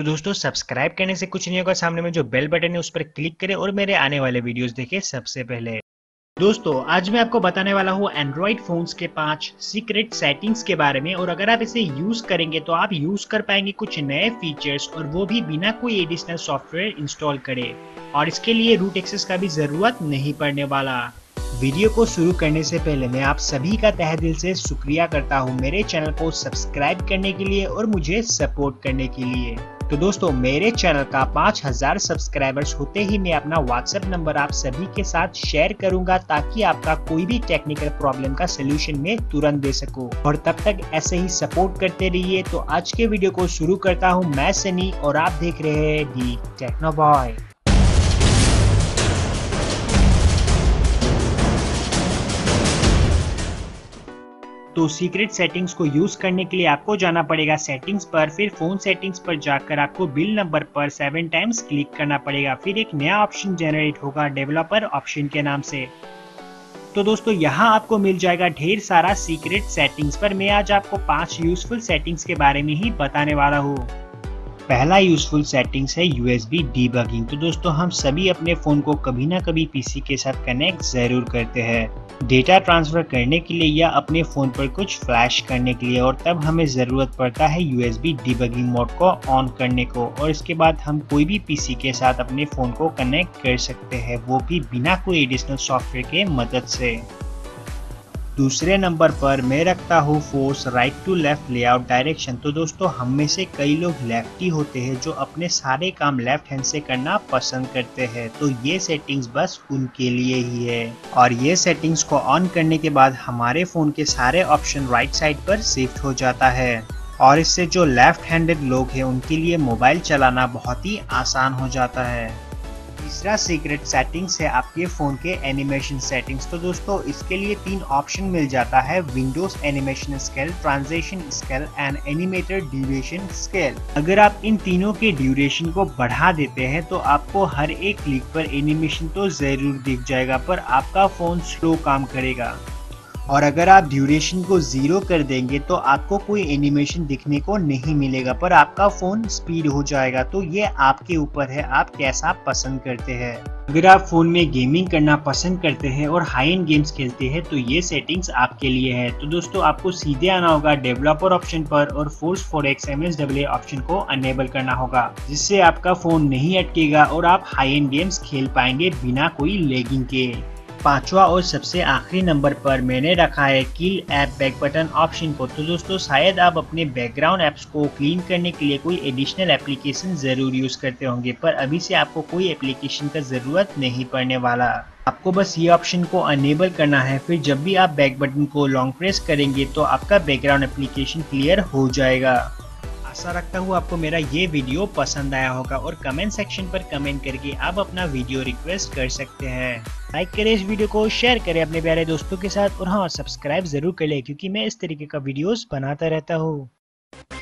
तो दोस्तों सब्सक्राइब करने से कुछ नहीं होगा, सामने में जो बेल बटन है उस पर क्लिक करें और मेरे आने वाले वीडियोस देखें सबसे पहले। दोस्तों आज मैं आपको बताने वाला हूँ एंड्रॉइड फोन्स के 5 सीक्रेट सेटिंग्स के बारे में, और अगर आप इसे यूज करेंगे तो आप यूज कर पाएंगे कुछ नए फीचर्स, और वो भी बिना कोई एडिशनल सॉफ्टवेयर इंस्टॉल करे, और इसके लिए रूट एक्सेस का भी जरूरत नहीं पड़ने वाला। वीडियो को शुरू करने से पहले मैं आप सभी का तहे दिल से शुक्रिया करता हूँ मेरे चैनल को सब्सक्राइब करने के लिए और मुझे सपोर्ट करने के लिए। तो दोस्तों मेरे चैनल का 5000 सब्सक्राइबर्स होते ही मैं अपना व्हाट्सएप नंबर आप सभी के साथ शेयर करूंगा, ताकि आपका कोई भी टेक्निकल प्रॉब्लम का सोल्यूशन मैं तुरंत दे सकूं। और तब तक ऐसे ही सपोर्ट करते रहिए। तो आज के वीडियो को शुरू करता हूं मैं सनी, और आप देख रहे हैं दी टेक्नो बॉय। तो सीक्रेट सेटिंग्स को यूज करने के लिए आपको जाना पड़ेगा सेटिंग्स पर, फिर फोन सेटिंग्स पर जाकर आपको बिल नंबर पर 7 टाइम्स क्लिक करना पड़ेगा। फिर एक नया ऑप्शन जनरेट होगा डेवलपर ऑप्शन के नाम से। तो दोस्तों यहाँ आपको मिल जाएगा ढेर सारा सीक्रेट सेटिंग्स, पर मैं आज आपको 5 यूजफुल सेटिंग्स के बारे में ही बताने वाला हूँ। पहला यूजफुल सेटिंग्स है USB डीबगिंग। तो दोस्तों हम सभी अपने फ़ोन को कभी ना कभी PC के साथ कनेक्ट ज़रूर करते हैं, डेटा ट्रांसफ़र करने के लिए या अपने फ़ोन पर कुछ फ्लैश करने के लिए, और तब हमें ज़रूरत पड़ता है USB डीबगिंग मोड को ऑन करने को, और इसके बाद हम कोई भी PC के साथ अपने फ़ोन को कनेक्ट कर सकते हैं, वो भी बिना कोई एडिशनल सॉफ्टवेयर के मदद से। दूसरे नंबर पर मैं रखता हूँ force right to left layout direction. तो दोस्तों हम में से कई लोग लेफ्टी होते हैं, जो अपने सारे काम लेफ्ट हैंड से करना पसंद करते हैं, तो ये सेटिंग्स बस उनके लिए ही है। और ये सेटिंग्स को ऑन करने के बाद हमारे फ़ोन के सारे ऑप्शन राइट साइड पर शिफ्ट हो जाता है, और इससे जो लेफ्ट हैंडेड लोग हैं उनके लिए मोबाइल चलाना बहुत ही आसान हो जाता है। तीसरा सीक्रेट सेटिंग्स है आपके फ़ोन के एनिमेशन सेटिंग्स। तो दोस्तों इसके लिए 3 ऑप्शन मिल जाता है, windows animation scale, transition scale and animated duration scale. अगर आप इन तीनों के ड्यूरेशन को बढ़ा देते हैं तो आपको हर एक क्लिक पर एनिमेशन तो ज़रूर दिख जाएगा, पर आपका फ़ोन स्लो काम करेगा। और अगर आप ड्यूरेशन को 0 कर देंगे तो आपको कोई एनिमेशन दिखने को नहीं मिलेगा, पर आपका फ़ोन स्पीड हो जाएगा। तो ये आपके ऊपर है आप कैसा पसंद करते हैं। अगर आप फ़ोन में गेमिंग करना पसंद करते हैं और हाई एंड गेम्स खेलते हैं तो ये सेटिंग्स आपके लिए है। तो दोस्तों आपको सीधे आना होगा डेवलपर ऑप्शन पर और फोर्स 4x MSAA ऑप्शन को अनेबल करना होगा, जिससे आपका फ़ोन नहीं अटकेगा और आप हाई एंड गेम्स खेल पाएंगे बिना कोई लैगिंग के। 5वां और सबसे आखिरी नंबर पर मैंने रखा है kill app back button option को। तो दोस्तों शायद आप अपने बैकग्राउंड ऐप्स को क्लीन करने के लिए कोई एडिशनल एप्लीकेशन ज़रूर यूज़ करते होंगे, पर अभी से आपको कोई एप्लीकेशन का ज़रूरत नहीं पड़ने वाला। आपको बस ये ऑप्शन को अनेबल करना है, फिर जब भी आप बैक बटन को लॉन्ग प्रेस करेंगे तो आपका बैकग्राउंड एप्लीकेशन क्लियर हो जाएगा। आशा रखता हूँ आपको मेरा ये वीडियो पसंद आया होगा, और कमेंट सेक्शन पर कमेंट करके आप अपना वीडियो रिक्वेस्ट कर सकते हैं। लाइक करें इस वीडियो को, शेयर करें अपने प्यारे दोस्तों के साथ, और हाँ सब्सक्राइब जरूर कर लें, क्योंकि मैं इस तरीके का वीडियोस बनाता रहता हूँ।